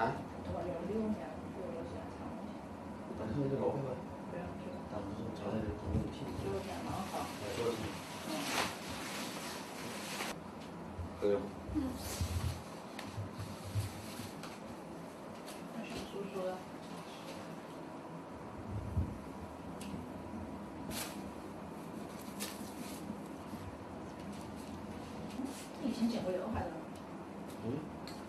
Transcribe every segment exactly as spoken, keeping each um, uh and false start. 啊？本身就老快。 对。嗯。那是叔叔的。他以前剪过刘海的。嗯。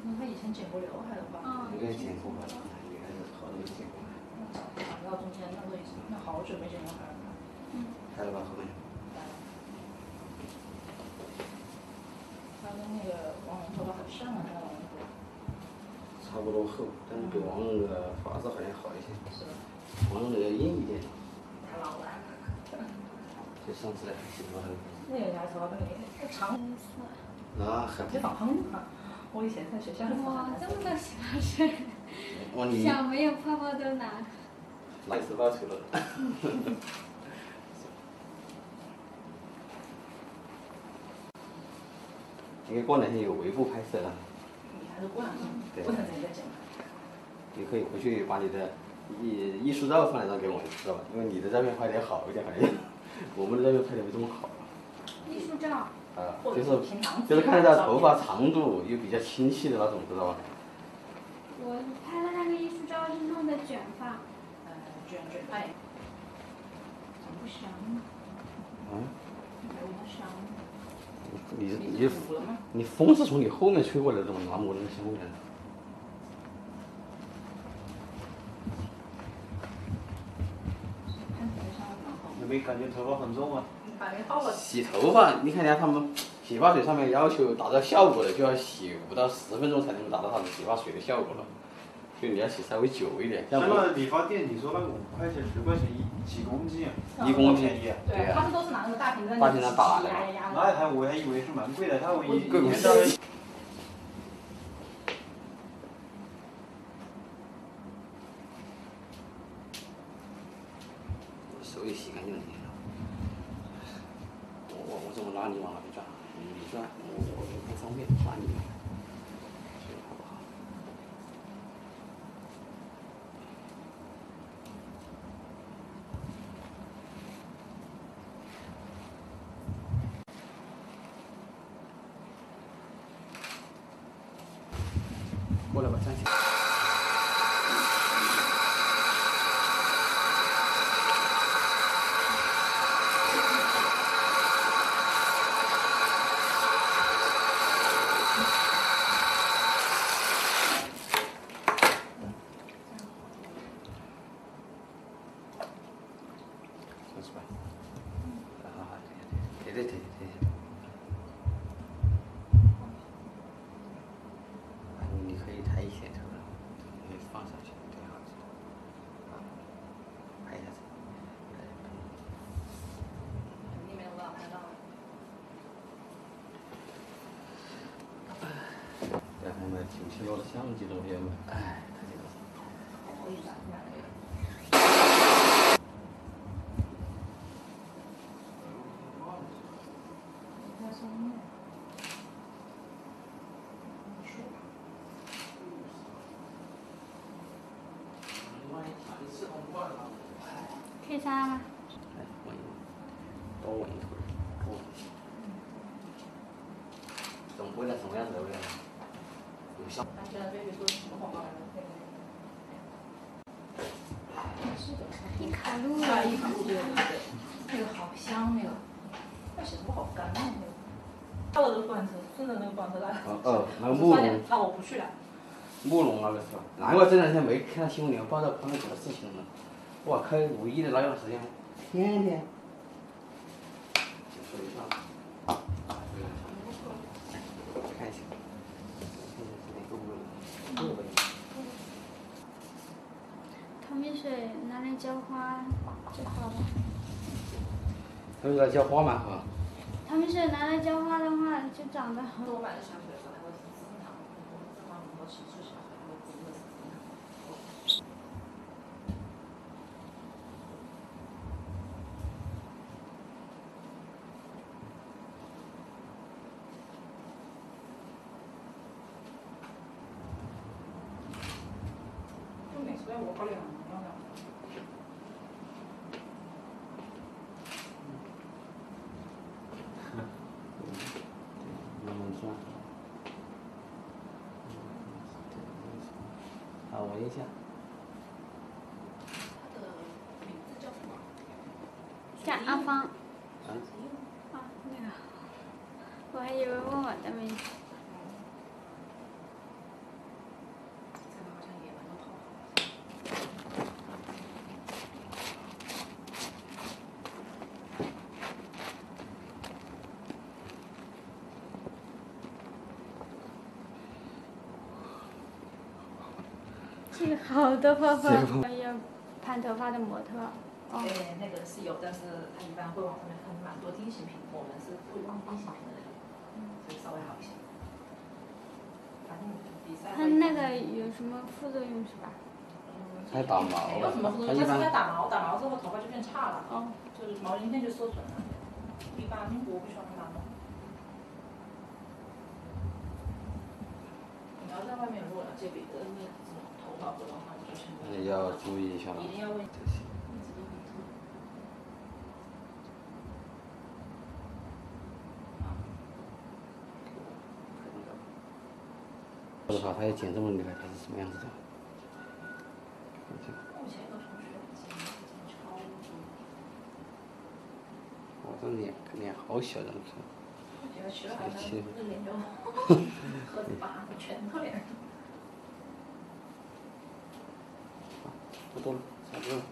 那他以前剪过刘海的话。应该剪过吧？应该是好久剪过了。长到中间，那都已经那好久没剪刘海了。嗯。开了吧，后面。 那个王龙头发很像啊，那个王龙头。差不多厚，但是比王龙的发质好像好一些。是吧？王龙的要硬一点。他老了。就上次来洗头发。那个牙头，那个太长。啊，还不长蓬啊！我以前在学校。哇，这么多洗发水！哇，你想没有泡泡都拿。拿洗发水了。因为过两天有维护拍摄了，你还是过两天，过两天再讲。你可以回去把你的艺艺术照放一张给我们，知道吧？因为你的照片拍得好一点，好像我们的照片拍得没这么好。艺术照。啊，就是就是看得到头发长度又比较清晰的那种，知道吧？我拍的那个艺术照是弄的卷发，呃，卷卷发，长不长？嗯。长不长？ 你你你风是从你后面吹过来的，怎么拿我那个香味呢？有没有感觉头发很重啊？洗头发，你看人家他们洗发水上面要求达到效果的，就要洗五到十分钟才能够达到它的洗发水的效果了。就你要洗稍微久一点。像那理发店，你说那个五块钱、十块钱一。 几公斤？一公斤，对啊，他们都是拿那个大瓶子，大瓶子打的。那还我还以为是蛮贵的，他我以前到。手也洗干净了，我我我怎么拉你往哪边转？你转，我我不方便拉你。 过来吧，站起来。站起来。好好，对对对对对。 挺轻薄的相机这种业务，哎，它这个。可以扎吗？来，稳一稳，多稳一会儿，多稳一些。总不会在什么样子的味道。 他现在对你做什么广告？伊卡璐啊，伊卡璐对对对，那个好香那个，那洗头好干啊那个。到了广州，顺着那个广州来。哦哦，那个慕容。那我不去了。慕容那个是吧？难怪这两天没看到新闻联报道关于什么事情呢？哇，开五一的那段时间，天天。说一下。 水拿来浇花就好了。他们拿来浇花蛮好。他们是拿来浇花的话，就长得好。我买的香水是那个紫藤，这帮很多植物香水，我紫的紫藤。我一下。他的名字叫什么？叫阿芳。啊？啊，那个，我还以为问我的名字。这个好像也蛮多头这个好多泡泡，还有盘头发的模特。哦、哎，那个是有，但是他一般会往上面喷蛮多定型品，我们是不往定型品的，所以稍微好一些。反正比赛。它那个有什么副作用是吧？嗯。还打毛。没有什么副作用，但是它打毛，打毛之后头发就变差了，哦、就是毛鳞片就受损了。一般我不喜欢打毛。你要在外面如果拿这笔的。 也要注意一下了。我靠，他也剪这么厉害，他是什么样子的？我这脸脸好小，真的是。才七。和八拳头脸。 不多了，差不多了。